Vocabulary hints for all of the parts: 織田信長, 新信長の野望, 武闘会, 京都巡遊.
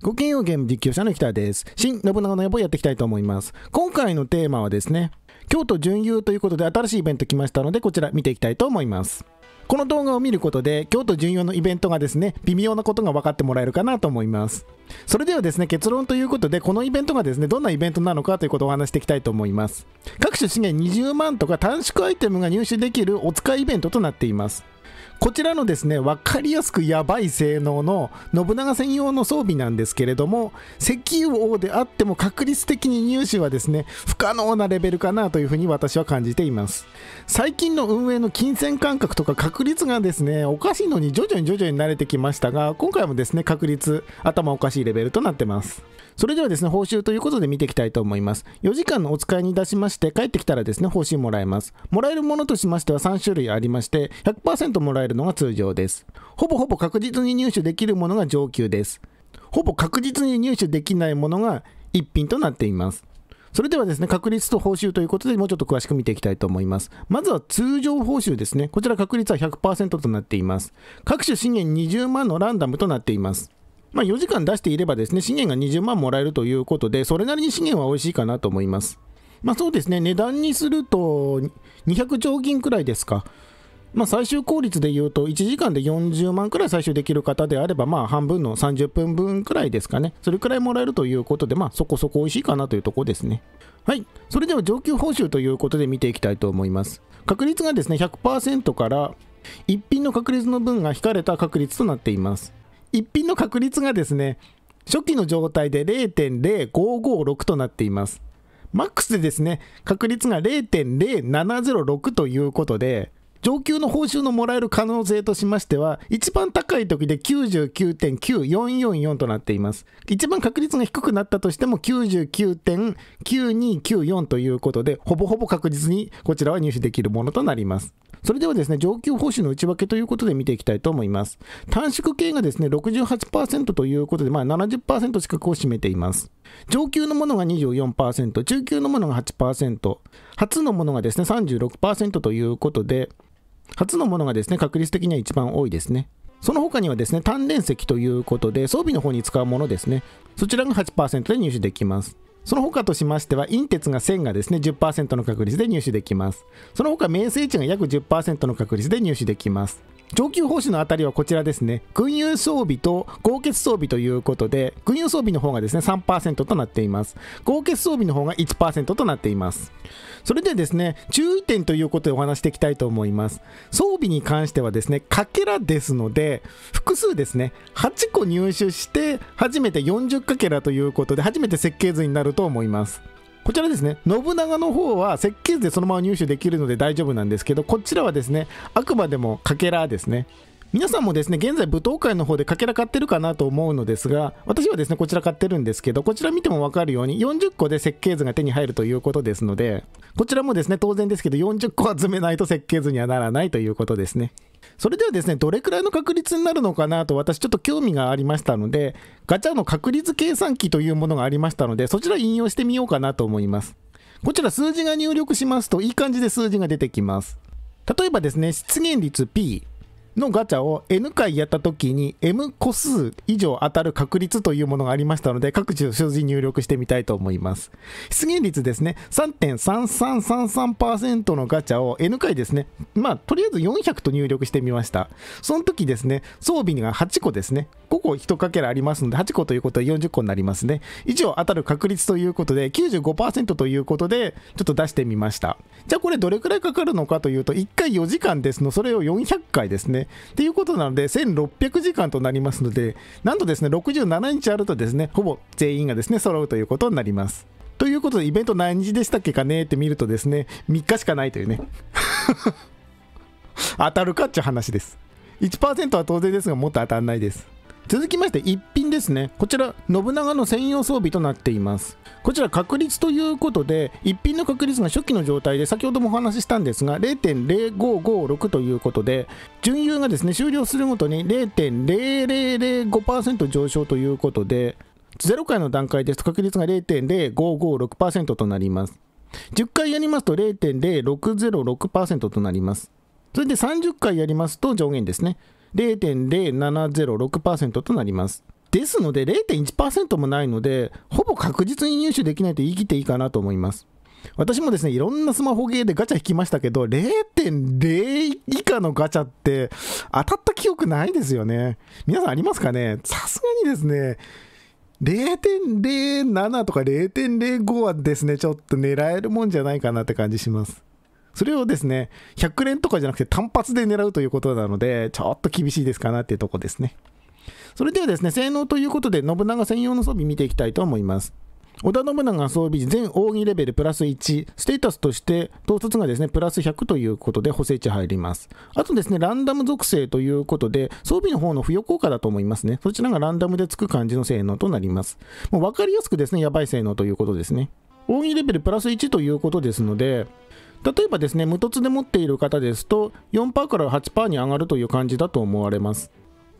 ごきげんようゲーム実況者の北です。新信長の野望やっていきたいと思います。今回のテーマはですね、京都巡遊ということで新しいイベント来ましたので、こちら見ていきたいと思います。この動画を見ることで京都巡遊のイベントがですね、微妙なことが分かってもらえるかなと思います。それではですね、結論ということで、このイベントがですね、どんなイベントなのかということをお話していきたいと思います。各種資源20万とか短縮アイテムが入手できるお使いイベントとなっています。こちらのですね、分かりやすくやばい性能の信長専用の装備なんですけれども、石油王であっても確率的に入手はですね、不可能なレベルかなというふうに私は感じています。最近の運営の金銭感覚とか確率がですね、おかしいのに徐々に慣れてきましたが、今回もですね、確率頭おかしいレベルとなってます。それではですね、報酬ということで見ていきたいと思います。4時間のお使いに出しまして、帰ってきたらですね、報酬もらえます。もらえるものとしましては3種類ありまして、100% もらえるのが通常です。ほぼほぼ確実に入手できるものが上級です。ほぼ確実に入手できないものが1品となっています。それではですね、確率と報酬ということで、もうちょっと詳しく見ていきたいと思います。まずは通常報酬ですね。こちら確率は 100% となっています。各種資源20万のランダムとなっています。まあ4時間出していればですね、資源が20万もらえるということで、それなりに資源は美味しいかなと思います。まあそうですね、値段にすると200丁銀くらいですか。まあ最終効率で言うと1時間で40万くらい最終できる方であれば、まあ半分の30分分くらいですかね。それくらいもらえるということで、まあそこそこ美味しいかなというところですね。はい。それでは上級報酬ということで見ていきたいと思います。確率がですね、100% から1品の確率の分が引かれた確率となっています。1品の確率がですね、初期の状態で 0.0556 となっています。マックスでですね、確率が 0.0706 ということで、上級の報酬のもらえる可能性としましては、一番高い時で 99.9444 となっています。一番確率が低くなったとしても 99.9294 ということで、ほぼほぼ確実にこちらは入手できるものとなります。それではですね、上級報酬の内訳ということで見ていきたいと思います。短縮系がですね 68% ということで、まあ 70% 近くを占めています。上級のものが 24%、 中級のものが 8%、 初のものがですね 36% ということで、初のものがですね確率的には一番多いですね。その他にはですね、鍛錬石ということで装備の方に使うものですね、そちらが 8% で入手できます。その他としましては、隕鉄が1000がですね 10% の確率で入手できます。その他、名声値が約 10% の確率で入手できます。上級報酬のあたりはこちらですね、軍友装備と豪傑装備ということで、軍友装備の方がですね 3% となっています。豪傑装備の方が 1% となっています。それでですね、注意点ということでお話していきたいと思います。装備に関してはですね、かけらですので、複数ですね、8個入手して、初めて40かけらということで、初めて設計図になると思います。こちらですね、信長の方は設計図でそのまま入手できるので大丈夫なんですけど、こちらはですね、あくまでもかけらですね。皆さんもですね、現在舞踏会の方でかけら買ってるかなと思うのですが、私はですね、こちら買ってるんですけど、こちら見ても分かるように40個で設計図が手に入るということですので、こちらもですね、当然ですけど40個集めないと設計図にはならないということですね。それではですね、どれくらいの確率になるのかなと私ちょっと興味がありましたので、ガチャの確率計算機というものがありましたので、そちら引用してみようかなと思います。こちら数字が入力しますといい感じで数字が出てきます。例えばですね、出現率 P のガチャを N 回やった時に M 個数以上当たる確率というものがありましたので、各種数字入力してみたいと思います。出現率ですね、 3.3333% のガチャを N 回ですね、まあとりあえず400と入力してみました。その時ですね、装備が8個ですね、5個1かけらありますので、8個ということは40個になりますね。以上当たる確率ということで 95% ということでちょっと出してみました。じゃあこれどれくらいかかるのかというと、1回4時間ですの、それを400回ですねっていうことなので1600時間となりますので、なんとですね67日あるとですね、ほぼ全員がですね揃うということになります。ということで、イベント何日でしたっけかねって見るとですね、3日しかないというね当たるかっちゅう話です。 1% は当然ですが、もっと当たらないです。続きまして1品ですね、こちら信長の専用装備となっています。こちら確率ということで、1品の確率が初期の状態で先ほどもお話ししたんですが 0.0556 ということで、準優がですね終了するごとに 0.0005% 上昇ということで、0回の段階ですと確率が 0.0556% となります。10回やりますと 0.0606% となります。それで30回やりますと上限ですね0.0706% となります。ですので 0.1% もないので、ほぼ確実に入手できないと言い切っていいかなと思います。私もですね、いろんなスマホゲーでガチャ引きましたけど、0.0 以下のガチャって当たった記憶ないですよね。皆さんありますかね？さすがにですね、0.07 とか 0.05 はですね、ちょっと狙えるもんじゃないかなって感じします。それをですね、100連とかじゃなくて単発で狙うということなので、ちょっと厳しいですかなっていうとこですね。それではですね、性能ということで、信長専用の装備見ていきたいと思います。織田信長装備時、全奥義レベルプラス1、ステータスとして、統率がですね、プラス100ということで補正値入ります。あとですね、ランダム属性ということで、装備の方の付与効果だと思いますね。そちらがランダムでつく感じの性能となります。もう分かりやすくですね、やばい性能ということですね。奥義レベルプラス1ということですので、例えばですね、無凸で持っている方ですと、4% から 8% に上がるという感じだと思われます。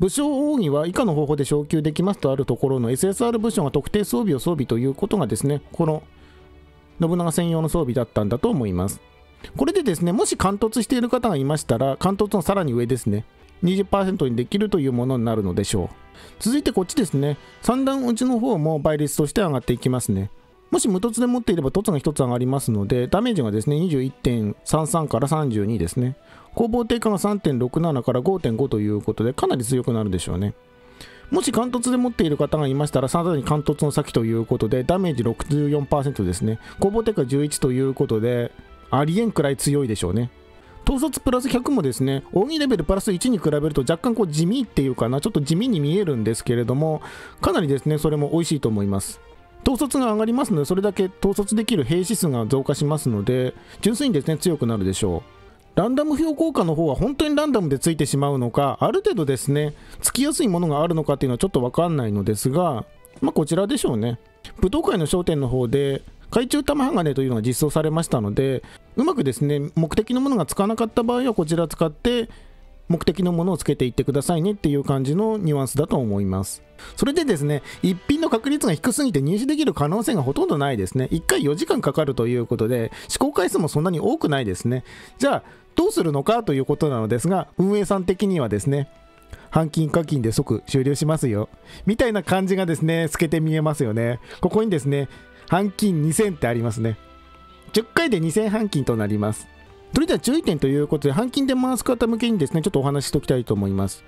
武将奥義は以下の方法で昇級できますとあるところの SSR 武将が特定装備を装備ということがですね、この信長専用の装備だったんだと思います。これでですね、もし貫突している方がいましたら、貫突のさらに上ですね、20% にできるというものになるのでしょう。続いてこっちですね、三段打ちの方も倍率として上がっていきますね。もし無凸で持っていれば凸が1つ上がりますので、ダメージがですね、21.33 から32ですね。攻防低下が 3.67 から 5.5 ということで、かなり強くなるでしょうね。もし貫突で持っている方がいましたら、さらに貫突の先ということで、ダメージ 64% ですね。攻防低下11ということで、ありえんくらい強いでしょうね。統率プラス100もですね、奥義レベルプラス1に比べると若干こう地味っていうかな、ちょっと地味に見えるんですけれども、かなりですね、それも美味しいと思います。統率が上がりますので、それだけ統率できる兵士数が増加しますので、純粋にですね、強くなるでしょう。ランダム付与効果の方は本当にランダムでついてしまうのか、ある程度ですね、つきやすいものがあるのかっていうのはちょっとわかんないのですが、まあこちらでしょうね。武闘会の商店の方で、海中玉鋼というのが実装されましたので、うまくですね、目的のものがつかなかった場合はこちら使って、目的のものをつけていってくださいねっていう感じのニュアンスだと思います。それでですね、一品の確率が低すぎて入手できる可能性がほとんどないですね。1回4時間かかるということで、試行回数もそんなに多くないですね。じゃあ、どうするのかということなのですが、運営さん的にはですね、半金課金で即終了しますよ。みたいな感じがですね、透けて見えますよね。ここにですね、半金2000ってありますね。10回で2000半金となります。それでは注意点ということで、半金で回す方向けにですね、ちょっとお話ししておきたいと思います。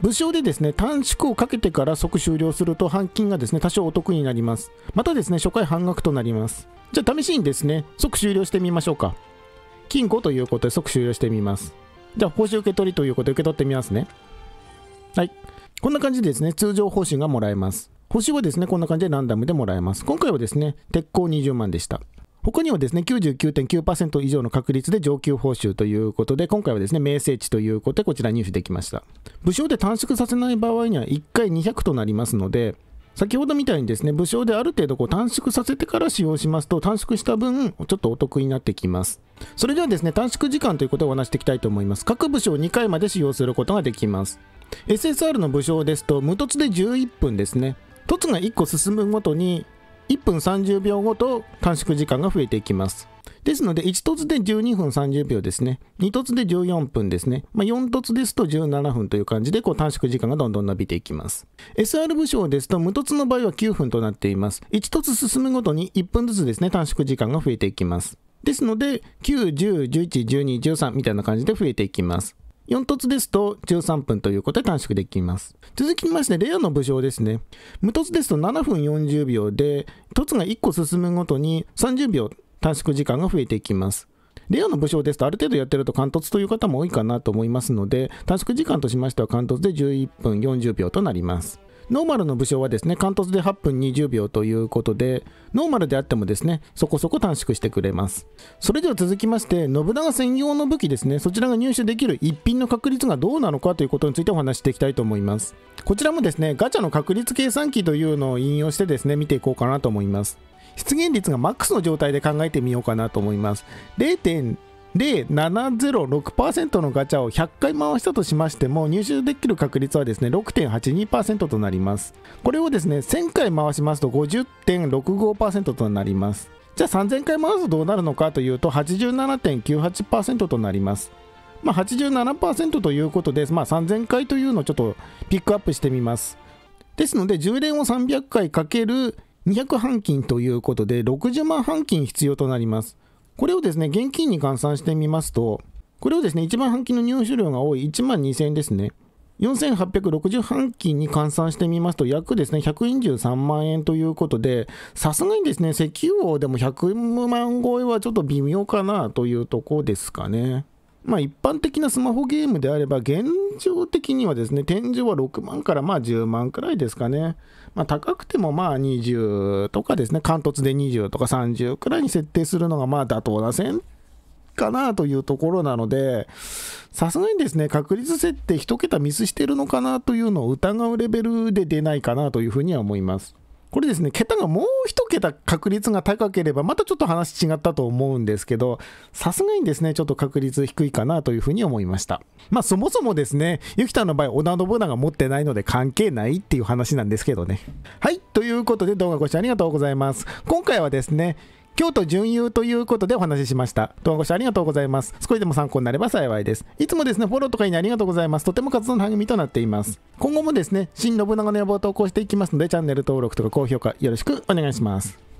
武将でですね、短縮をかけてから即終了すると、半金がですね、多少お得になります。またですね、初回半額となります。じゃあ試しにですね、即終了してみましょうか。金5ということで即終了してみます。じゃあ報酬受け取りということで受け取ってみますね。はい。こんな感じでですね、通常報酬がもらえます。報酬はですね、こんな感じでランダムでもらえます。今回はですね、鉄鋼20万でした。他にはですね、99.9% 以上の確率で上級報酬ということで、今回はですね、名声値ということで、こちら入手できました。武将で短縮させない場合には、1回200となりますので、先ほどみたいにですね、武将である程度こう短縮させてから使用しますと、短縮した分、ちょっとお得になってきます。それではですね、短縮時間ということをお話していきたいと思います。各武将2回まで使用することができます。SSR の武将ですと、無凸で11分ですね。凸が1個進むごとに、1分30秒ごと短縮時間が増えていきます。ですので、1凸で12分30秒ですね。2凸で14分ですね。4凸ですと17分という感じで、こう短縮時間がどんどん伸びていきます。SR 武将ですと、無凸の場合は9分となっています。1凸進むごとに1分ずつですね、短縮時間が増えていきます。ですので、9、10、11、12、13みたいな感じで増えていきます。4凸ですと13分ということで短縮できます。続きまして、レアの武将ですね。無凸ですと7分40秒で、凸が1個進むごとに30秒短縮時間が増えていきます。レアの武将ですとある程度やってると貫突という方も多いかなと思いますので、短縮時間としましては貫突で11分40秒となります。ノーマルの武将はですね、貫突で8分20秒ということで、ノーマルであってもですね、そこそこ短縮してくれます。それでは続きまして、信長専用の武器ですね、そちらが入手できる一品の確率がどうなのかということについてお話していきたいと思います。こちらもですね、ガチャの確率計算機というのを引用してですね、見ていこうかなと思います。出現率がマックスの状態で考えてみようかなと思います。0.0706% のガチャを100回回したとしましても、入手できる確率はですね 6.82% となります。これをですね1000回回しますと 50.65% となります。じゃあ3000回回すとどうなるのかというと 87.98% となります。87% ということで、3000回というのをちょっとピックアップしてみます。ですので、10連を300回かける200半金ということで、60万半金必要となります。これをですね、現金に換算してみますと、これをですね、一番半金の入手量が多い1万2000円ですね。4860半金に換算してみますと、約ですね、143万円ということで、さすがにですね、石油王でも100万超えはちょっと微妙かなというところですかね。まあ一般的なスマホゲームであれば、現状的にはですね、天井は6万からまあ10万くらいですかね。まあ高くてもまあ20とかですね、関東で20とか30くらいに設定するのがまあ妥当な線かなというところなので、さすがにですね、確率設定1桁ミスしてるのかなというのを疑うレベルで出ないかなというふうには思います。これですね、桁がもう1桁確率が高ければ、またちょっと話違ったと思うんですけど、さすがにですね、ちょっと確率低いかなというふうに思いました。まあそもそもですね、ゆきたんの場合、織田信長持ってないので関係ないっていう話なんですけどね。はい、ということで動画ご視聴ありがとうございます。今回はですね、京都準優ということでお話ししました。動画ご視聴ありがとうございます。少しでも参考になれば幸いです。いつもですね、フォローとかいいねありがとうございます。とても活動の励みとなっています。今後もですね、新信長の野望を投稿していきますので、チャンネル登録とか高評価よろしくお願いします。